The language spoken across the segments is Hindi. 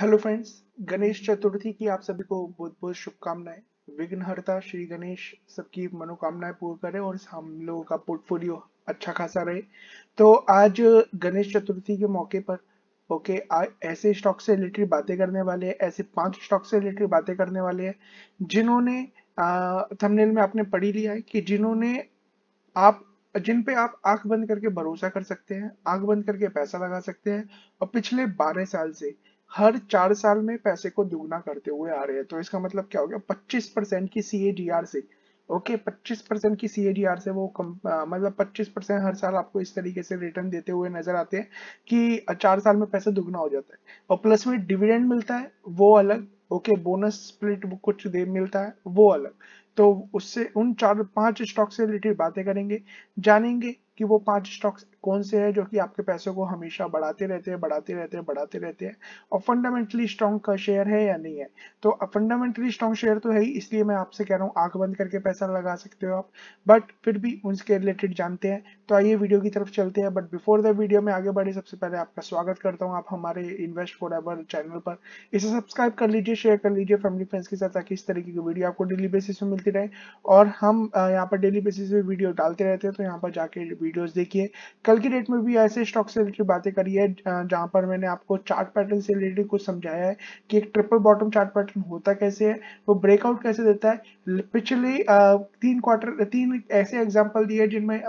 हेलो फ्रेंड्स, गणेश चतुर्थी की आप सभी को बहुत बहुत शुभकामनाएं। विघ्नहर्ता श्री गणेश सबकी मनोकामनाएं पूर्ण करें और हम लोगों का पोर्टफोलियो अच्छा खासा रहे। तो आज गणेश चतुर्थी के मौके पर ऐसे स्टॉक से रिलेटेड बातें करने वाले हैं, ऐसे 5 स्टॉक से रिलेटेड बातें करने वाले हैं जिन्होंने थंबनेल में आपने पढ़ी लिया है कि जिन पे आप आंख बंद करके भरोसा कर सकते हैं, आंख बंद करके पैसा लगा सकते हैं और पिछले 12 साल से हर 4 साल में पैसे को दुगना करते हुए आ रहे हैं। तो इसका मतलब क्या हो गया? 25% की CAGR से 25% की CAGR से वो मतलब 25% हर साल आपको इस तरीके से रिटर्न देते हुए नजर आते हैं कि 4 साल में पैसा दुगना हो जाता है। और प्लस में डिविडेंड मिलता है वो अलग, बोनस स्प्लिट कुछ देर मिलता है वो अलग। तो उससे उन 4-5 स्टॉक से रिलेटेड बातें करेंगे, जानेंगे कि वो 5 स्टॉक्स कौन से हैं जो कि आपके पैसों को हमेशा बढ़ाते रहते हैं और फंडामेंटली स्ट्रॉन्ग का शेयर है या नहीं है। तो फंडामेंटली स्ट्रॉन्ग शेयर तो है ही, इसलिए मैं आपसे कह रहा हूँ आंख बंद करके पैसा लगा सकते हो आप, बट फिर भी उनके रिलेटेड जानते हैं। तो आइए वीडियो की तरफ चलते हैं, बट बिफोर द वीडियो में आगे बढ़े सबसे पहले आपका स्वागत करता हूँ आप हमारे इन्वेस्ट फॉर एवर चैनल पर। इसे सब्सक्राइब कर लीजिए, शेयर कर लीजिए फैमिली फ्रेंड्स के साथ ताकि इस तरीके की वीडियो आपको डेली बेसिस में मिलती रहे। और हम यहाँ पर डेली बेसिस पे वीडियो डालते रहते हैं, तो यहाँ पर जाके वीडियोस देखिए। कल की डेट में भी ऐसे स्टॉक से रिलेटेड बातें करी है जहां पर मैंने आपको चार्ट पैटर्न से रिलेटेड कुछ समझाया है कि एक ट्रिपल बॉटम चार्ट पैटर्न होता कैसे है, वो ब्रेकआउट कैसे देता है। पिछले 3 ऐसे एग्जांपल दिए जिनमें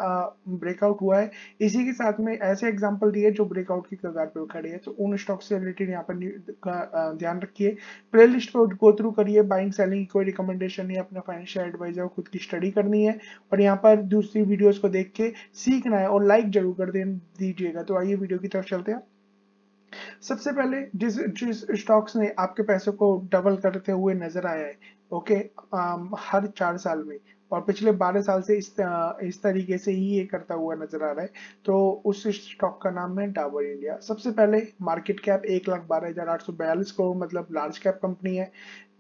ब्रेकआउट हुआ है, इसी के साथ में ऐसे एग्जांपल दिए जो ब्रेकआउट की कगार पर खड़े हैं। तो उन स्टॉक से रिलेटेड यहाँ पर ध्यान रखिए, प्ले लिस्ट को गो थ्रू करिए। बाइंग सेलिंग कोई रिकमेंडेशन नहीं, अपना फाइनेंशियल एडवाइजर खुद की स्टडी करनी है और यहाँ पर दूसरी वीडियोज को देख के सीखना है और लाइक जरूर कर दीजिएगा। तो आइए वीडियो की तरफ चलते हैं। सबसे पहले जिस स्टॉक्स ने आपके पैसों को डबल करते हुए नजर आया है हर 4 साल में और पिछले 12 साल से इस तरीके से ही ये करता हुआ नजर आ रहा है, तो उस स्टॉक का नाम है डाबर इंडिया। सबसे पहले मार्केट कैप 1,12,842 करोड़, मतलब लार्ज कैप कंपनी है।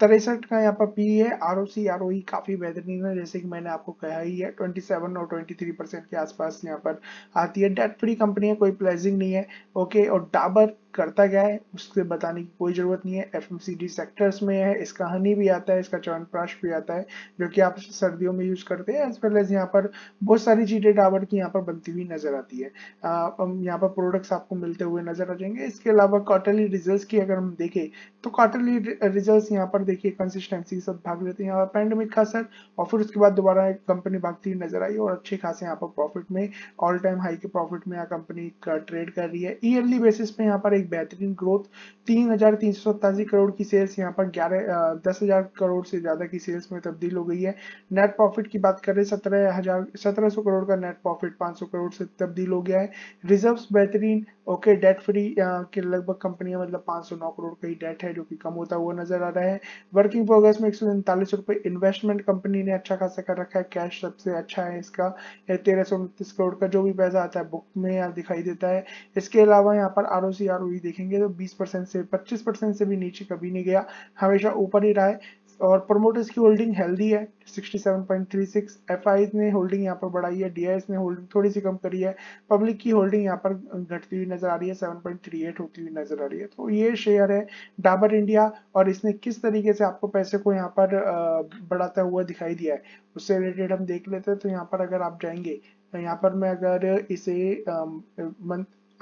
63 का यहाँ पर पी है। ROC ROE काफी बेहतरीन है, जैसे कि मैंने आपको कहा ही है 27 और 23% के आसपास यहाँ पर आती है। डेट फ्री कंपनी है, कोई प्लेजिंग नहीं है। और डाबर करता गया है उससे बताने की कोई जरूरत नहीं है। FMCG सेक्टर्स में है, इसका हनी भी आता है, इसका च्यवनप्राश भी आता है जो कि आप सर्दियों में यूज करते हैं। एज वेल एज यहाँ पर बहुत सारी चीजें डाबर की यहाँ पर बनती हुई नजर आती है, यहाँ पर प्रोडक्ट्स आपको मिलते हुए नजर आ जाएंगे। इसके अलावा क्वार्टरली रिजल्ट की अगर हम देखें तो क्वार्टरली रिजल्ट यहाँ पर देखिए कंसिस्टेंसी के साथ भाग लेते हैं। यहाँ पर पैंडेमिक का असर और फिर उसके बाद दोबारा एक कंपनी भागती हुई नजर आई और अच्छे खासे यहाँ पर प्रॉफिट में, ऑल टाइम हाई के प्रॉफिट में यहाँ कंपनी ट्रेड कर रही है। ईयरली बेसिस पे यहाँ पर एक बेहतरीन ग्रोथ, 3,387 करोड़ की सेल्स यहाँ पर 10,000 करोड़ से ज्यादा की सेल्स में तब्दील हो गई है। नेट प्रॉफिट की बात करें 1,700 करोड़ का नेट प्रॉफिट 500 करोड़ से तब्दील हो गया है। रिजर्व्स बेहतरीन, डेट फ्री के लगभग कंपनी है, मतलब 509 करोड़ का ही डेट है जो कि कम होता हुआ नजर आ रहा है। वर्किंग प्रोग्रेस में 147 रुपए। इन्वेस्टमेंट कंपनी ने अच्छा खासा कर रखा है, कैश सबसे अच्छा है इसका 1,329 करोड़ का। जो भी पैसा आता है बुक में यहाँ दिखाई देता है। इसके अलावा यहाँ पर ROC ROE देखेंगे तो 20% से 25% से भी नीचे कभी नहीं गया, हमेशा ऊपर ही रहा है। और प्रमोटर्स की होल्डिंग हेल्दी है 67.36। FIs ने होल्डिंग यहाँ पर बढ़ाई है, DIs ने होल्डिंग थोड़ी सी कम करी है। पब्लिक की होल्डिंग यहाँ पर घटती हुई नजर आ रही है, 7.38 होती हुई नजर आ रही है। तो ये शेयर है डाबर इंडिया और इसने किस तरीके से आपको पैसे को यहाँ पर बढ़ाता हुआ दिखाई दिया है उससे रिलेटेड हम देख लेते हैं। तो यहाँ पर अगर आप जाएंगे, यहाँ पर मैं अगर इसे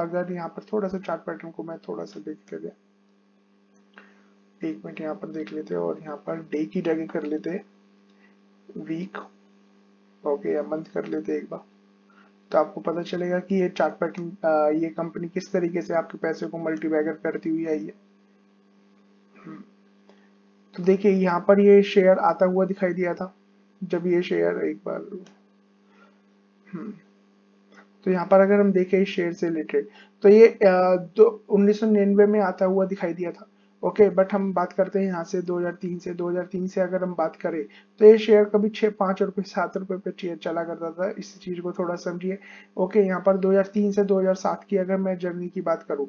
अगर यहाँ पर थोड़ा सा चार्ट पैटर्न को मैं थोड़ा सा देख कर एक मिनट यहाँ पर देख लेते हैं और यहाँ पर डे की जगह कर लेते हैं वीक, या मंथ कर लेते हैं एक बार, तो आपको पता चलेगा कि ये चार्ट पैटर्न, ये कंपनी किस तरीके से आपके पैसे को मल्टीबैगर करती हुई आई है। तो देखिए यहाँ पर ये शेयर आता हुआ दिखाई दिया था जब ये शेयर एक बार तो यहाँ पर अगर हम देखें इस शेयर से रिलेटेड तो ये 1999 में आता हुआ दिखाई दिया था। बट हम बात करते हैं यहाँ से 2003 से अगर हम बात करें तो ये शेयर कभी 5 रुपए 7 रुपए पे शेयर चला करता था। इस चीज को थोड़ा समझिए। यहाँ पर 2003 से 2007 की अगर मैं जर्नी की बात करूँ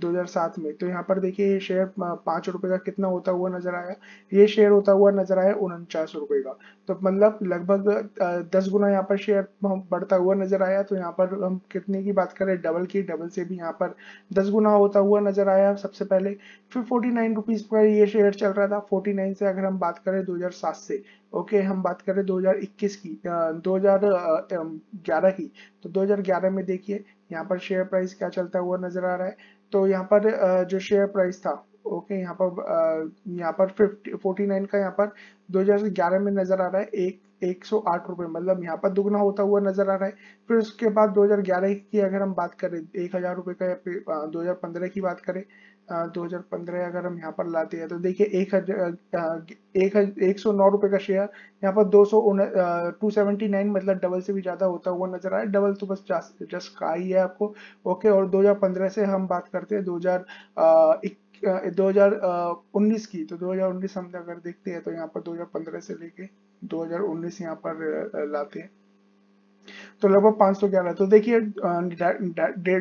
2007 में, तो यहाँ पर देखिए ये शेयर 5 रुपए का कितना होता हुआ नजर आया, ये शेयर होता हुआ नजर आया 49 रुपए का। तो मतलब लगभग 10 गुना यहाँ पर शेयर बढ़ता हुआ नजर आया। तो यहाँ पर हम कितने की बात करें, डबल से भी यहाँ पर 10 गुना होता हुआ नजर आया। सबसे पहले फिर 49 रुपीज पर ये शेयर चल रहा था 49 से। अगर हम बात करें 2007 से, ओके हम बात करें 2021 की 2011 की, तो 2011 में देखिए यहाँ पर शेयर प्राइस क्या चलता हुआ नजर आ रहा है। तो यहाँ पर जो शेयर प्राइस था ओके यहाँ पर 49 का यहाँ पर 2011 में नजर आ रहा है 108 रुपए, मतलब यहाँ पर दुगना होता हुआ नजर आ रहा है। फिर उसके बाद 2011 की अगर हम बात करें 1000 रुपए का, या 2015 की बात करें 2015 अगर हम यहाँ पर लाते हैं तो देखिए 109 रुपए का शेयर यहाँ पर 279, मतलब डबल से भी ज्यादा होता हुआ नजर आया। डबल तो बस जस्ट का ही है आपको ओके। और 2015 से हम बात करते हैं 2019 की, तो 2019 हम अगर देखते हैं तो यहाँ पर 2015 से लेके 2019 यहाँ पर लाते हैं तो लगभग 511। तो देखिए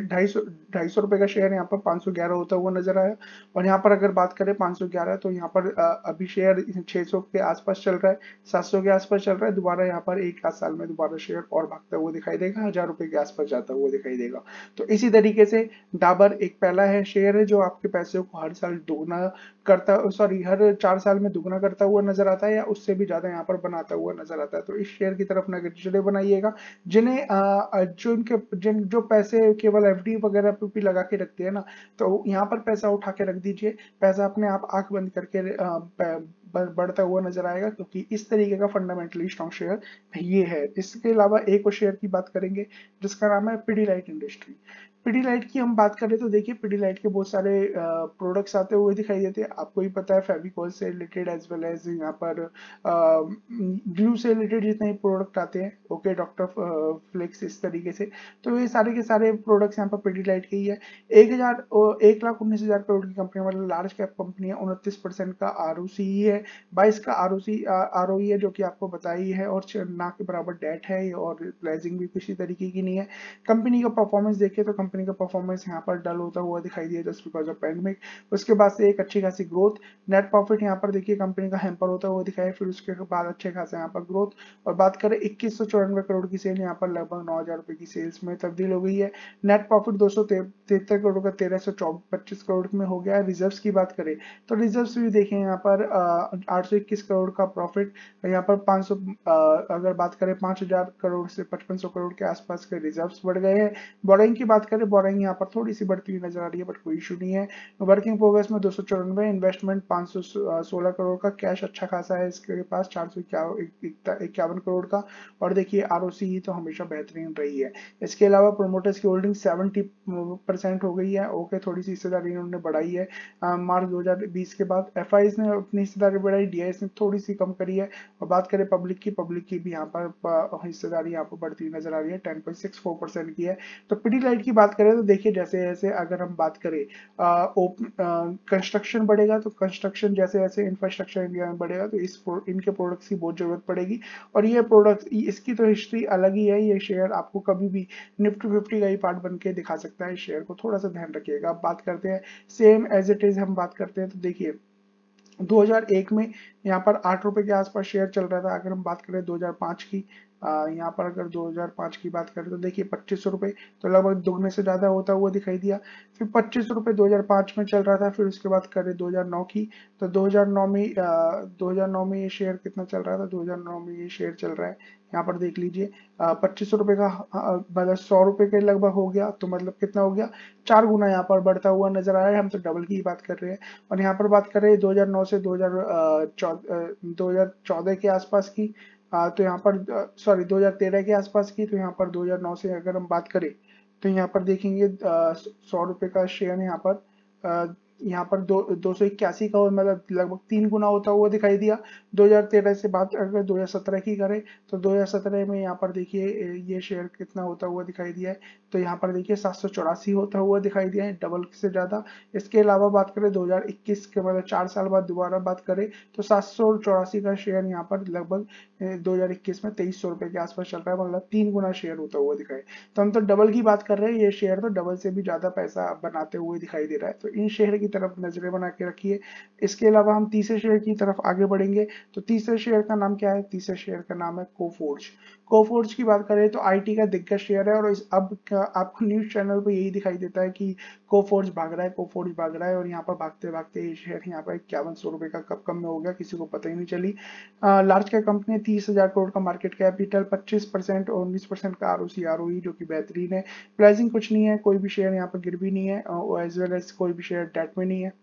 250 रुपए का शेयर यहाँ पर 511 होता हुआ नजर आया। और यहाँ पर अगर बात करें 511 तो यहाँ पर अभी शेयर 600 के आसपास चल रहा है, 700 के आसपास चल रहा है। दोबारा यहाँ पर एक आध साल में दोबारा शेयर और भागता हुआ दिखाई देगा, 1000 रुपए के आसपास जाता हुआ दिखाई देगा। तो इसी तरीके से डाबर एक पहला है शेयर है जो आपके पैसे को हर साल दोगुना करता, सॉरी हर 4 साल में दोगुना करता हुआ नजर आता है या उससे भी ज्यादा यहाँ पर बनाता हुआ नजर आता है। तो इस शेयर की तरफ नजरें बनाइएगा, जो पैसे केवल एफडी वगैरह पे भी लगा के रखते हैं ना, तो यहाँ पर पैसा उठा के रख दीजिए, पैसा अपने आप आंख बंद करके बढ़ता हुआ नजर आएगा, क्योंकि इस तरीके का फंडामेंटली स्ट्रॉन्ग शेयर ये है। इसके अलावा एक और शेयर की बात करेंगे जिसका नाम है पिडिलाइट इंडस्ट्री। पिडिलाइट की हम बात करें तो देखिए पिडिलाइट के बहुत सारे प्रोडक्ट्स आते हुए दिखाई देते हैं, आपको ही पता है फेविकॉल से रिलेटेड एज वेल एज यहाँ पर ग्लू से रिलेटेड जितने प्रोडक्ट आते हैं ओके, डॉक्टर फ्लेक्स इस तरीके से, तो ये सारे के सारे प्रोडक्ट्स यहाँ पर पिडिलाइट के ही है। 1,19,000 करोड़ की कंपनी, मतलब लार्ज कैप कंपनी है। 29% का ROCE है, 22 का ROE है जो कि आपको पता ही है, और ना के बराबर डेट है और प्राइसिंग भी किसी तरीके की नहीं है। कंपनी का परफॉर्मेंस देखिए तो कंपनी का परफॉर्मेंस यहाँ पर डल होता हुआ दिखाई दिया जस्ट बिकॉज ऑफ पैंडेमिक। उसके बाद से एक अच्छी खासी ग्रोथ, नेट प्रॉफिट यहाँ पर देखिए कंपनी का हैम्पर होता हुआ दिखाया, फिर उसके बाद अच्छे खासा यहाँ पर ग्रोथ। और बात करें 2194 करोड़ की सेल यहाँ पर लगभग 9,000 रुपए की सेल्स में तब्दील हो गई है। नेट प्रॉफिट 273 करोड़ का 1,325 करोड़ में हो गया है। रिजर्व की बात करें तो रिजर्व भी देखें यहाँ पर 821 करोड़ का प्रॉफिट, यहाँ पर 500 अगर बात करें 5,000 करोड़ से 5,500 करोड़ के आसपास के रिजर्व बढ़ गए हैं। बोरिंग की बात करें बोरिंग यहाँ पर थोड़ी सी बढ़ती हुई नजर आ रही है बट कोई इशू नहीं है। वर्किंग प्रोग्रेस में 294, इन्वेस्टमेंट 516 करोड़ का, कैश अच्छा खासा है इसके पास 451 करोड़ का। और देखिए ROCE तो हमेशा बेहतरीन रही है। इसके अलावा प्रोमोटर्स की होल्डिंग 70% हो गई है ओके, थोड़ी सी हिस्सेदारी इन्होंने बढ़ाई है मार्च 2020 के बाद। FIs ने अपनी हिस्सेदारी बढ़ाई, DIs ने थोड़ी सी कम करी है। और बात करें पब्लिक की भी यहाँ पर हिस्सेदारी यहाँ पर बढ़ती हुई नजर आ रही है, 10.64% की है। तो पिडिलाइट की बात करें तो देखिए जैसे जैसे अगर हम बात करें कंस्ट्रक्शन बढ़ेगा तो कंस्ट्रक्शन जैसे जैसे इंफ्रास्ट्रक्चर इंडिया में बढ़ेगा तो इनके प्रोडक्ट्स की बहुत जरूरत पड़ेगी। और ये प्रोडक्ट्स इसकी तो हिस्ट्री अलग ही है, ये शेयर आपको कभी भी निफ्टी 50 का ही पार्ट बन के दिखा सकता है। इस शेयर को थोड़ा सा ध्यान रखिएगा। अब बात करते हैं सेम एज इट इज हम बात करते हैं तो देखिए 2001 में यहाँ पर 8 रुपए के आसपास शेयर चल रहा था। अगर हम बात करें 2005 की यहाँ पर अगर 2005 की बात करें तो देखिए 2500 रुपए, तो लगभग दोगुने से ज्यादा होता हुआ दिखाई दिया। फिर 2500 रुपए 2005 में चल रहा था। फिर उसके बाद करें 2009 की तो 2009 में ये शेयर कितना चल रहा था, 2009 में ये शेयर चल रहा है यहाँ पर देख लीजिए 2500 रुपए का, मतलब 100 रुपए के लगभग हो गया। तो मतलब कितना हो गया, 4 गुना यहाँ पर बढ़ता हुआ नजर आ रहा है। हम तो डबल की बात कर रहे हैं। और यहाँ पर बात करें 2009 से 2014 के आसपास की तो यहाँ पर सॉरी 2013 के आसपास की, तो यहाँ पर 2009 से अगर हम बात करें तो यहाँ पर देखेंगे 100 रुपए का शेयर यहाँ पर 281 का, और मतलब लगभग 3 गुना होता हुआ दिखाई दिया। 2013 से बात अगर 2017 की करें तो 2017 में यहाँ पर देखिए ये शेयर कितना होता हुआ दिखाई दिया है, तो यहाँ पर देखिए 784 होता हुआ दिखाई दिया है, डबल से ज्यादा। इसके अलावा बात करें 2021 के, मतलब 4 साल बाद दोबारा बात करें तो 784 का शेयर यहाँ पर लगभग 2021 में 2300 रुपए के आसपास चल रहा है, मतलब 3 गुना शेयर होता हुआ दिखाई। तो हम तो डबल की बात कर रहे हैं, ये शेयर तो डबल से भी ज्यादा पैसा बनाते हुए दिखाई दे रहा है। तो इन शेयर की तरफ नजरें बना के रखिए। इसके अलावा हम तीसरे शेयर की तरफ आगे बढ़ेंगे। तो तीसरे शेयर का नाम क्या है? तीसरे शेयर का नाम है कोफोर्ज। कोफोर्ज की बात करें तो आईटी का दिग्गज शेयर है और अब आपको न्यूज चैनल पर यही दिखाई देता है कि कोफोर्ज भाग रहा है, कोफोर्ज भाग रहा है और यहाँ पर भागते भागते ये शेयर यहाँ पर 5100 रुपए का कब कम में हो गया, किसी को पता ही नहीं चली। लार्ज कैप कंपनी 30,000 करोड़ का मार्केट कैपिटल, 25% और 19% का आरओसी आरओई जो कि बेहतरीन है। प्राइसिंग कुछ नहीं है, कोई भी शेयर यहाँ पर गिर भी नहीं है और एज वेल एज कोई भी शेयर डेट में नहीं है।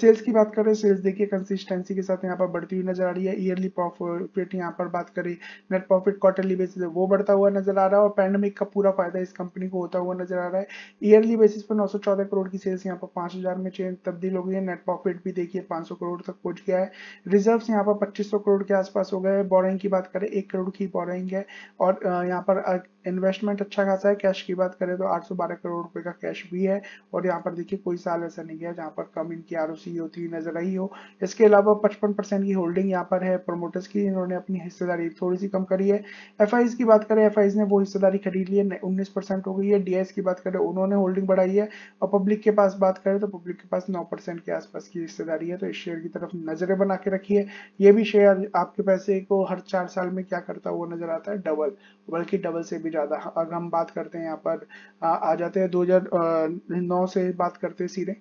सेल्स की बात करें, सेल्स देखिए कंसिस्टेंसी के साथ यहाँ पर बढ़ती हुई नजर आ रही है। ईयरली प्रॉफिट यहाँ पर बात करें, नेट प्रॉफिट क्वार्टरली बेसिस वो बढ़ता हुआ नजर आ रहा है और पैंडेमिक का पूरा फायदा इस कंपनी को होता हुआ नजर आ रहा है। ईयरली बेसिस पर 914 करोड़ की सेल्स यहाँ पर 5000 में चेंज तब्दील हो गई है। नेट प्रॉफिट भी देखिए 500 करोड़ तक पहुंच गया है। रिजर्व यहाँ पर 2500 करोड़ के आसपास हो गए हैं। बोरिंग की बात करें 1 करोड़ की बोरिंग है और यहाँ पर इन्वेस्टमेंट अच्छा खासा है। कैश की बात करें तो 812 करोड़ रुपए का कैश भी है और यहाँ पर देखिए कोई साल ऐसा नहीं गया जहाँ पर कम इनकी आरओसी होती नजर आई हो। इसके अलावा 55% की होल्डिंग यहाँ पर है प्रमोटर्स की, इन्होंने अपनी हिस्सेदारी थोड़ी सी कम करी है। एफआईज की बात करें, एफआईज ने वो हिस्सेदारी खरीद ली है, 19% हो गई है। डीआईएस की बात करें उन्होंने होल्डिंग बढ़ाई है और पब्लिक के पास बात करें तो पब्लिक के पास 9% के आसपास की हिस्सेदारी है। तो इस शेयर की तरफ नजरें बना के रखिए। ये भी शेयर आपके पैसे को हर 4 साल में क्या करता हुआ नजर आता है, डबल, बल्कि डबल से भी ज्यादा। अगर हम बात करते हैं यहाँ पर आ जाते हैं 2009 से बात करते हैं सीधे,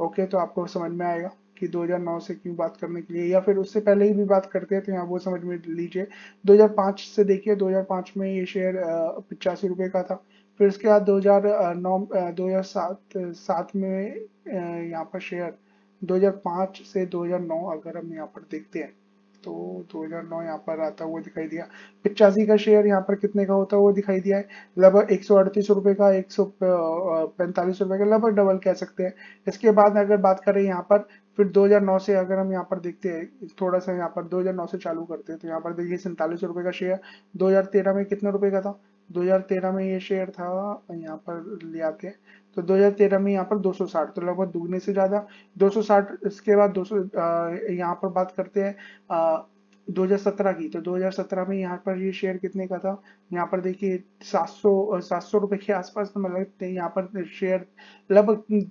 ओके, तो आपको समझ में आएगा कि 2009 से क्यों बात करने के लिए, या फिर उससे पहले ही भी बात करते हैं तो यहाँ वो समझ में लीजिए। 2005 से देखिए, 2005 में ये शेयर 85 रुपये का था। फिर उसके बाद 2007 में यहाँ पर शेयर 2005 से 2009 अगर हम यहाँ पर देखते हैं तो 2009 यहाँ पर आता हुआ दिखाई दिया। 85 का शेयर यहाँ पर कितने का होता है वो दिखाई दिया है, लगभग 138 रुपये का, 145 रुपये का, लगभग डबल कह सकते हैं। इसके बाद अगर बात करें यहाँ पर फिर 2009 से अगर हम यहाँ पर देखते हैं, थोड़ा सा यहाँ पर 2009 से चालू करते हैं तो यहाँ पर देखिए 47 रुपये का शेयर। 2013 में कितने रुपये का था? 2013 में ये शेयर था, यहाँ पर ले आते हैं तो 2013 में यहाँ पर 260, तो लगभग दुगने से ज्यादा 260। इसके बाद 200 यहाँ पर बात करते हैं 2017 की, तो 2017 में यहाँ पर ये शेयर कितने का था, यहाँ पर देखिए 700 रुपए के आसपास, तो मतलब यहाँ पर शेयर लगभग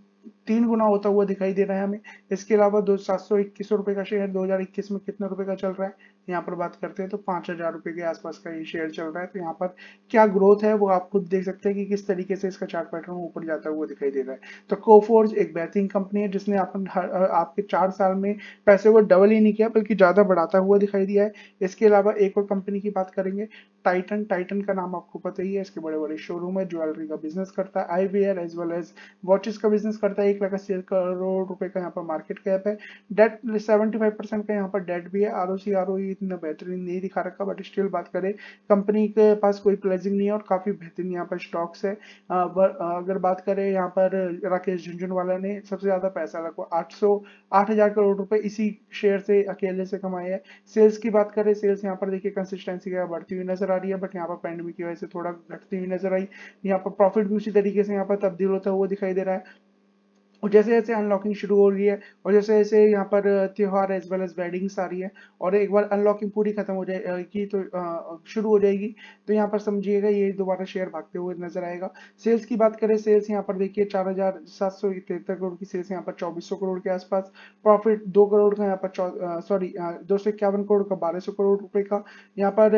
3 गुना होता हुआ दिखाई दे रहा है हमें। इसके अलावा 721 रुपए का शेयर 2021 में कितने रुपए का चल रहा है, यहाँ पर बात करते हैं तो 5000 रुपए के आसपास का ये शेयर चल रहा है। तो यहाँ पर क्या ग्रोथ है वो आप खुद देख सकते हैं कि किस तरीके से इसका चार्ट पैटर्न ऊपर जाता हुआ दिखाई दे रहा है। तो कोफोर्ज एक बेहतरीन कंपनी है जिसने आपके 4 साल में पैसे को डबल ही नहीं किया बल्कि ज्यादा बढ़ाता हुआ दिखाई दिया है। इसके अलावा एक और कंपनी की बात करेंगे, टाइटन। टाइटन का नाम आपको पता ही है, इसके बड़े बड़े शोरूम है, ज्वेलरी का बिजनेस करता है, IVR as well as watches का बिजनेस करता है। 1,80 करोड़ रुपए का यहाँ पर मार्केट कैप है। डेट 75% का यहाँ पर डेट भी है। आरओसी आरओई इतना बेहतरीन नहीं दिखा रखा, बट स्टिल बात करें कंपनी के पास कोई प्लेजिंग नहीं है और काफी बेहतरीन यहाँ पर स्टॉक्स है। अगर बात करें यहाँ पर राकेश झुनझुनवाला ने सबसे ज्यादा पैसा लगभग 8,000 करोड़ रुपए इसी शेयर से अकेले से कमाए है। सेल्स की बात करें, सेल्स यहाँ पर देखिए कंसिस्टेंसी बढ़ती हुई नजर आ रही है, बट यहाँ पर पैंडेमिक की वजह से थोड़ा घटती हुई नजर आई। यहाँ पर प्रॉफिट भी उसी तरीके से यहाँ पर तब्दील होता हुआ दिखाई दे रहा है। और जैसे जैसे अनलॉकिंग शुरू हो रही है और जैसे जैसे यहाँ पर त्यौहार एज वेल एज वेडिंग्स आ रही है और एक बार अनलॉकिंग पूरी खत्म हो जाएगी तो शुरू हो जाएगी तो यहाँ पर समझिएगा ये दोबारा शेयर भागते हुए नजर आएगा। सेल्स की बात करें, सेल्स यहाँ पर देखिए 4,773 करोड़ की सेल्स यहाँ पर 2,400 करोड़ के आसपास। प्रॉफिट 2 करोड़ का यहाँ पर 251 करोड़ का, 1,200 करोड़ रुपए का। यहाँ पर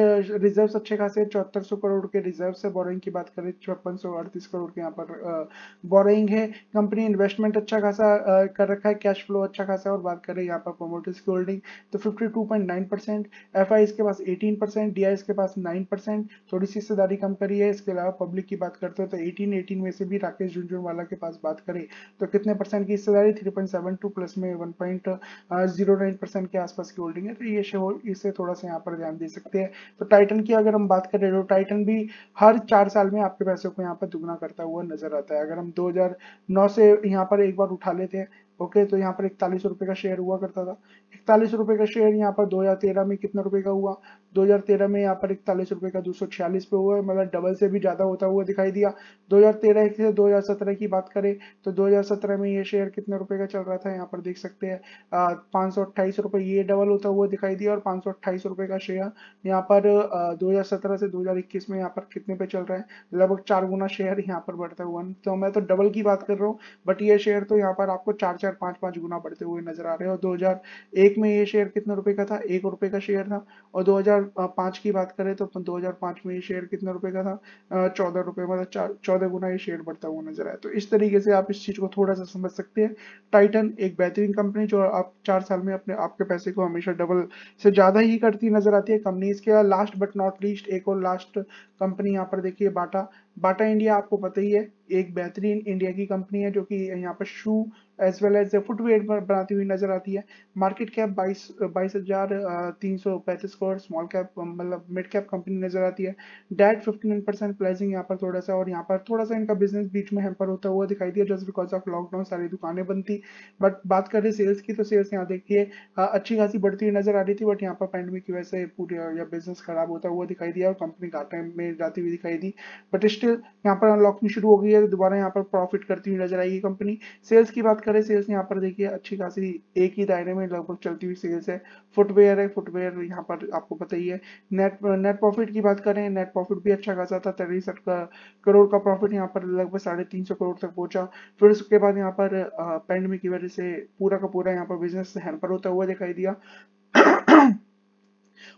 रिजर्व अच्छे खासे 7,400 करोड़ के रिजर्व है। बोरिंग की बात करें 5,638 करोड़ के यहाँ पर बोरिंग है। कंपनी इन्वेस्टमेंट अच्छा खासा कर रखा है, कैश फ्लो अच्छा खासा। और बात करें यहाँ पर प्रमोटर्स की होल्डिंग तो 52.9%, एफआईएस के पास 18%, डीआईएस के पास 9%, थोड़ी सी हिस्सेदारी कम करी है। इसके अलावा पब्लिक की बात करते हैं तो 18 में से भी राकेश झुनझुनवाला के पास बात करें तो कितने परसेंट की हिस्सेदारी, 3.72 प्लस में 1.09% के आसपास की होल्डिंग है। तो ये शेयर इसे थोड़ा सा यहाँ पर ध्यान दे सकते हैं। तो टाइटन की अगर हम बात करें तो टाइटन भी हर 4 साल में आपके पैसे को यहाँ पर दुगना करता हुआ नजर आता है। अगर हम 2009 से यहाँ पर एक बार उठा लेते हैं ओके, तो यहाँ पर 41 रुपये का शेयर हुआ करता था। 41 रुपये का शेयर यहाँ पर 2013 में कितना रुपए का हुआ, 2013 में यहाँ पर 41 रुपये का 246 पे हुआ है, मतलब डबल से भी ज्यादा होता हुआ दिखाई दिया। 2013 से 2017 की बात करें तो 2017 में ये शेयर कितने रुपए का चल रहा था, यहाँ पर देख सकते हैं 528 रुपये, ये डबल होता हुआ दिखाई दिया। और 528 रुपये का शेयर यहाँ पर 2017 से 2021 में यहाँ पर कितने पे चल रहा है, लगभग 4 गुना शेयर यहाँ पर बढ़ता हुआ। तो मैं तो डबल की बात कर रहा हूँ, बट ये शेयर तो यहाँ पर आपको 4-4, 5-5 गुना बढ़ते हुए नजर आ रहे हैं। और 2001 में ये शेयर कितने रुपए का था, 1 रुपए का शेयर था। और 2005 की बात करें तो 2005 में ये शेयर कितने रुपए का था, 14 रुपए, मतलब 14 गुना ये शेयर बढ़ता हुआ नजर आया। तो इस तरीके से आप इस चीज को थोड़ा सा समझ सकते हैं। टाइटन एक बेहतरीन कंपनी जो आप 4 साल में अपने आपके पैसे को हमेशा डबल से ज्यादा ही करती नजर आती है। कंपनीज के लास्ट बट नॉट लीस्ट एक और लास्ट कंपनी यहाँ पर देखिए बाटा। बाटा इंडिया आपको पता ही है एक बेहतरीन इंडिया की कंपनी है जो कि यहाँ पर shoe as well as footwear बनाती हुई नजर आती है। Market cap 22,335 crore, small cap मतलब मिड कैप कंपनी नजर आती है। डेट 59% प्लेजिंग यहाँ पर थोड़ा सा, और यहाँ पर थोड़ा सा इनका बिजनेस बीच में हैम्पर होता हुआ दिखाई दिया जस्ट बिकॉज ऑफ लॉकडाउन, सारी दुकानें बंद थी। बट बात करें सेल्स की तो सेल्स यहाँ देखिए अच्छी खासी बढ़ती हुई नजर आ रही थी, बट यहाँ पर पैंडमिक की वजह से पूरे बिजनेस खराब होता हुआ दिखाई दिया और कंपनी घाटे में जाती हुई दिखाई दी। बट स्टिल यहाँ पर अनलॉकिंग शुरू हो गई है, दोबारा यहाँ पर प्रॉफिट करती हुई नजर आई कंपनी। सेल्स की बात करें, सेल्स यहाँ पर देखिए अच्छी खासी एक ही दायरे में लगभग चलती हुई सेल्स है। फुटवेयर है, फुटवेयर यहाँ पर आपको पता ही है। नेट प्रॉफिट की बात करें, नेट प्रॉफिट भी अच्छा खासा था, 63 करोड़ का प्रॉफिट यहाँ पर लगभग 350 करोड़ तक पहुंचा। फिर उसके बाद यहाँ पर पैंडमिक की वजह से पूरा का पूरा यहाँ पर बिजनेस हैम्पर होता हुआ दिखाई दिया।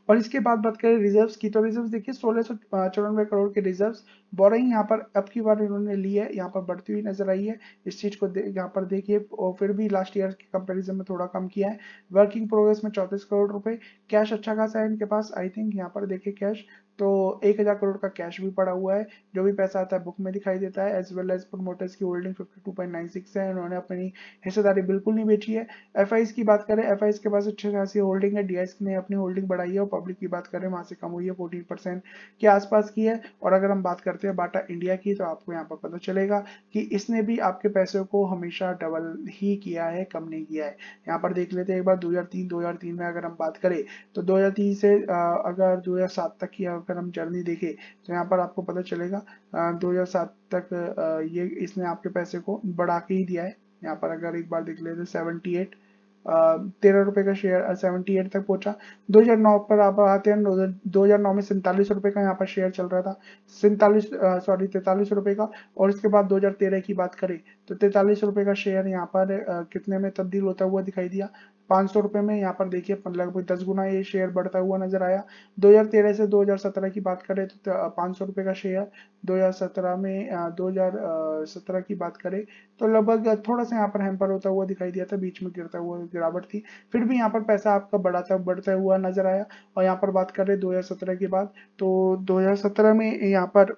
और इसके बाद बात करें रिजर्व्स की तो रिजर्व्स देखिए 1694 करोड़ के रिजर्व्स बोरिंग यहाँ पर अब की बार इन्होंने ली है, यहाँ पर बढ़ती हुई नजर आई है। इस चीज को यहाँ पर देखिए, और फिर भी लास्ट ईयर के कंपैरिजन में थोड़ा कम किया है। वर्किंग प्रोग्रेस में 34 करोड़ रुपए, कैश अच्छा खासा है इनके पास। आई थिंक यहाँ पर देखिए कैश तो 1000 करोड़ का कैश भी पड़ा हुआ है, जो भी पैसा आता है बुक में दिखाई देता है। एज वेल एज प्रमोटर्स की होल्डिंग 52.96 है, उन्होंने अपनी हिस्सेदारी बिल्कुल नहीं बेची है। एफआईज की बात करें, एफआईज के पास अच्छी खासी होल्डिंग है, डीआईज ने अपनी होल्डिंग बढ़ाई है। और पब्लिक की बात करें वहाँ से कम हुई है, 14% के आसपास की है। और अगर हम बात करते हैं बाटा इंडिया की तो आपको यहाँ पर पता चलेगा कि इसने भी आपके पैसे को हमेशा डबल ही किया है, कम नहीं किया है। यहाँ पर देख लेते हैं एक बार 2003 में अगर हम बात करें तो 2003 से अगर 2007 तक की अगर हम जर्नी देखें तो यहाँ पर आपको पता चलेगा 2007 तक ये इसने आपके पैसे को बढ़ा के ही दिया है। यहाँ पर अगर एक बार देख लेते 13 रुपए का शेयर 78 तक पहुंचा। 2009 पर आप आते हैं, 2009 में 47 रुपए का यहाँ पर शेयर चल रहा था, 43 रुपए का। और इसके बाद 2013 की बात करें तो 43 रुपए का शेयर यहाँ पर कितने में तब्दील होता हुआ दिखाई दिया, 500 रुपए में। यहाँ पर देखिए लगभग 10 गुना ये शेयर बढ़ता हुआ नजर आया। 2013 से 2017 की बात करें तो 500 रुपए का शेयर 2017 में 2017 की बात करें तो लगभग थोड़ा सा यहाँ पर हैम्पर होता हुआ दिखाई दिया था, बीच में गिरता हुआ गिरावट थी। फिर भी यहाँ पर पैसा आपका बढ़ता हुआ नजर आया। और यहाँ पर बात करें 2017 के बाद तो 2017 में यहाँ पर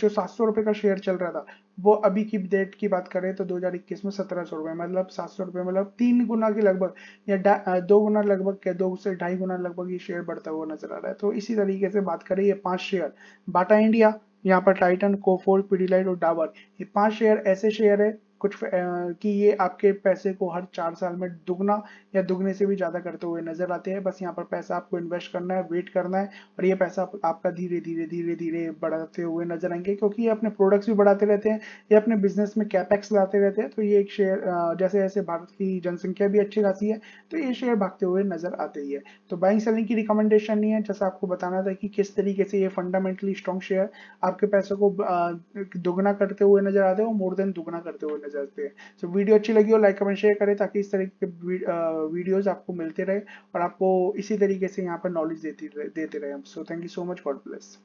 जो 700 रुपए का शेयर चल रहा था वो अभी की डेट की बात करें तो 2021 में 1700 रुपए, मतलब 700 रुपए, मतलब 3 गुना के लगभग या 2 गुना लगभग के 2 से 2.5 गुना लगभग ये शेयर बढ़ता हुआ नजर आ रहा है। तो इसी तरीके से बात करें ये 5 शेयर बाटा इंडिया, यहाँ पर टाइटन, कोफोर्ज, पिडिलाइट और डाबर, ये 5 शेयर ऐसे शेयर है कुछ कि ये आपके पैसे को हर 4 साल में दुगना या दुगने से भी ज्यादा करते हुए नजर आते हैं। बस यहाँ पर पैसा आपको इन्वेस्ट करना है, वेट करना है, और ये पैसा आपका धीरे धीरे बढ़ाते हुए नजर आएंगे, क्योंकि ये अपने प्रोडक्ट्स भी बढ़ाते रहते हैं, ये अपने बिजनेस में कैपेक्स लाते रहते हैं। तो ये एक शेयर जैसे जैसे भारत की जनसंख्या भी अच्छी खासी है तो ये शेयर भागते हुए नजर आते ही है। तो बाइंग सेलिंग की रिकमेंडेशन नहीं है, जैसा आपको बताना था कि किस तरीके से ये फंडामेंटली स्ट्रॉन्ग शेयर आपके पैसों को दुगना करते हुए नजर आते हैं और मोर देन दुगना करते हुए। तो वीडियो अच्छी लगी हो लाइक कमेंट शेयर करें ताकि इस तरह के वीडियोस आपको मिलते रहे और आपको इसी तरीके से यहाँ पर नॉलेज देते रहे। So thank you so much, God bless.